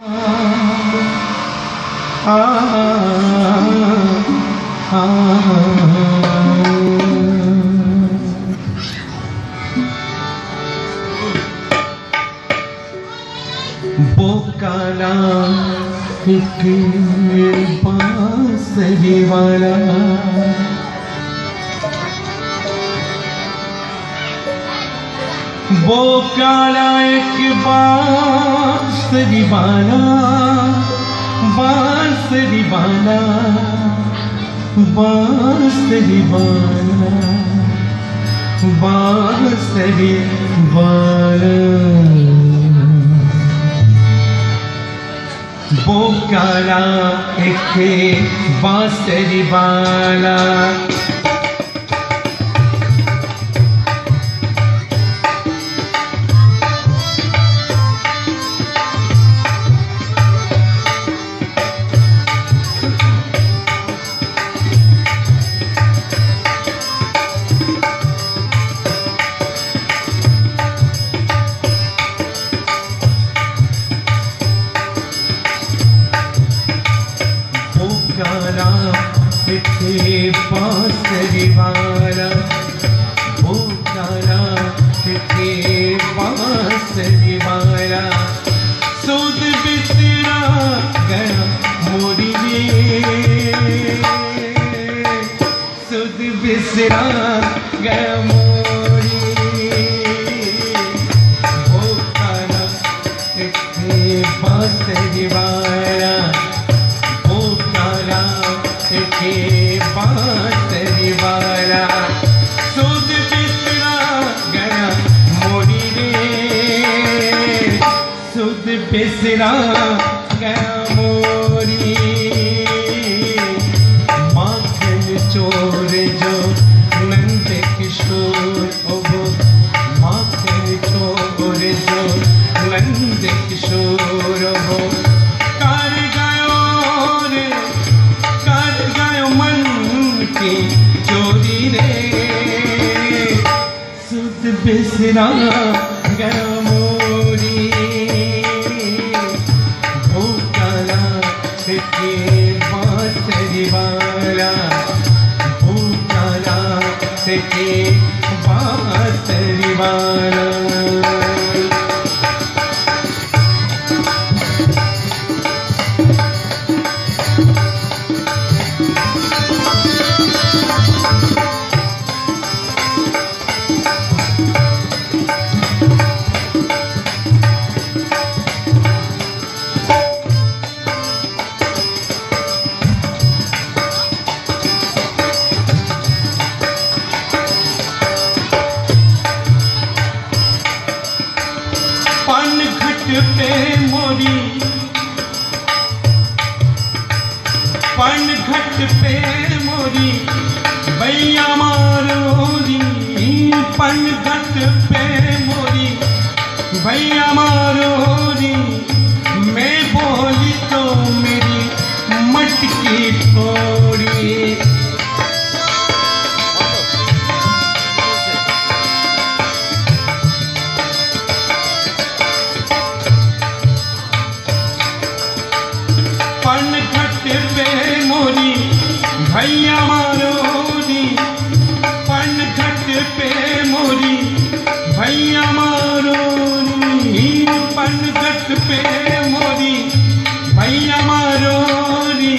वो काला एक बांसुरी वाला वो काला एक बांसुरी वाला बांसुरी वाला बांसुरी वाला बांसुरी वाला वो काला एक बांसुरी वाला बांसुरी वाला वो काला एक बांसुरी वाला सूद बितरा गया मोरी में सूद बितरा गया मोरी वो काला एक बांसुरी वाला वो काला एक बांसुरी वाला सूद बितरा गया मोरी रे सूद बितरा गया मोरी माखन चोर जो नंद किशोर वो माखन चोर जो नंद किशोर वो बिसरा गया मोरी वो काला एक बांसुरी वाला वो काला एक बांसुरी वाला पान घट पे मोरी भैया मारोरी पान घट पे मोरी भैया मारोरी मैं बोली तो मेरी मटकी फोड़ी पान घट पे मोरी भैया मारोरी पान घट पे मोरी भैया मारोरी पान घट पे मोरी भैया मारोरी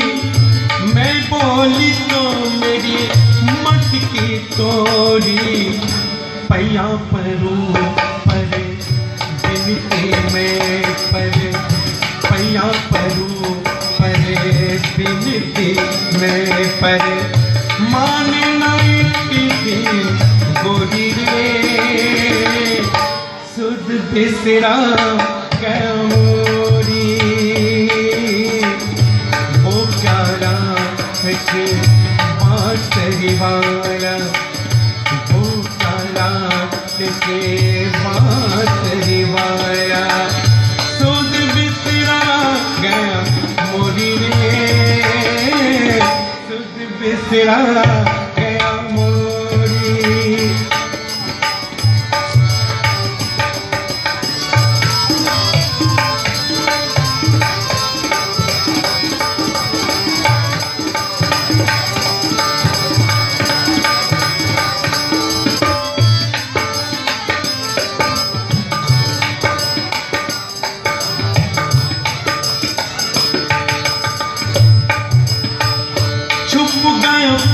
मैं बोली तो मेरी मटकी तोड़ी पैया परू पर बिनती मैं पर पैया परू बिनती मैं पर माने नाइटी दिन गोरी रे सूद बिसरा गया मोरी वो काला एक बांसुरी वाला वो काला एक बांसुरी वाला सूद बिसरा गया मोरी रे बिसरा गया मोरी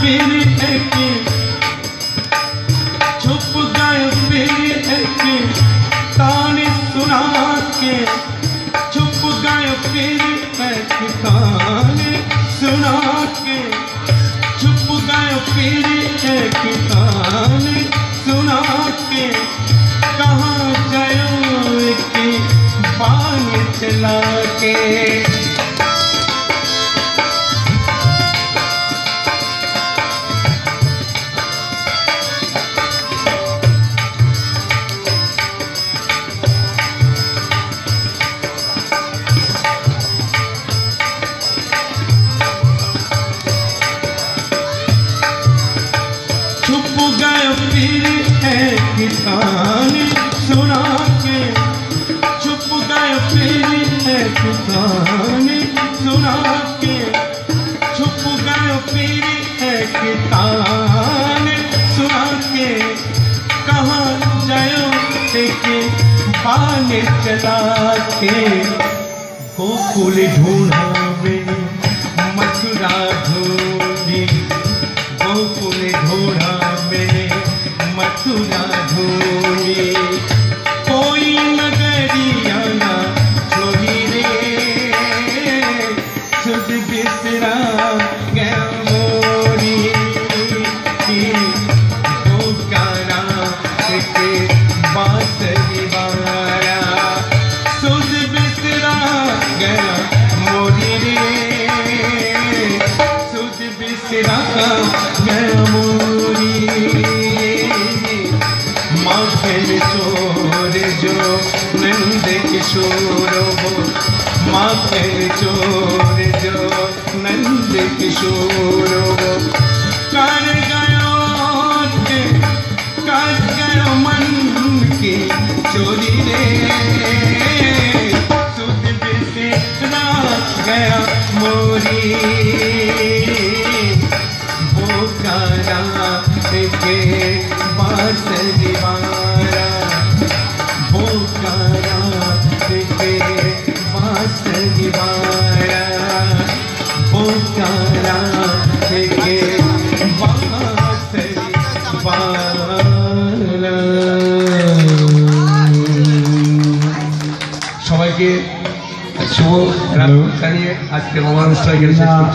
मेरी ऐसी छुप गए मेरी ऐसी ताने सुना के छुप गए मेरी ऐसी ताने सुना के छुप गए मेरी ऐसी ताने सुना के कहाँ जाओ कि पानी चला के ताने सुना के छुप गए तेरी एक ताने सुना के छुप गए तेरी एक ताने सुना के कहाँ जाओ के पानी चला के गोकुल ढूंढावे मथुरा ढूंढी गोकुल ढूंढावे मथुरा चोर जो नंद किशोर कर गयो मन की चोरी रे सुध बिसरा गया मोरी वो काला के बांसुरी वाला वो काला के बांसुरी वाला वो काला के बांसुरी वाला सबाई के शुभ रात्रि आज के रोमांचक।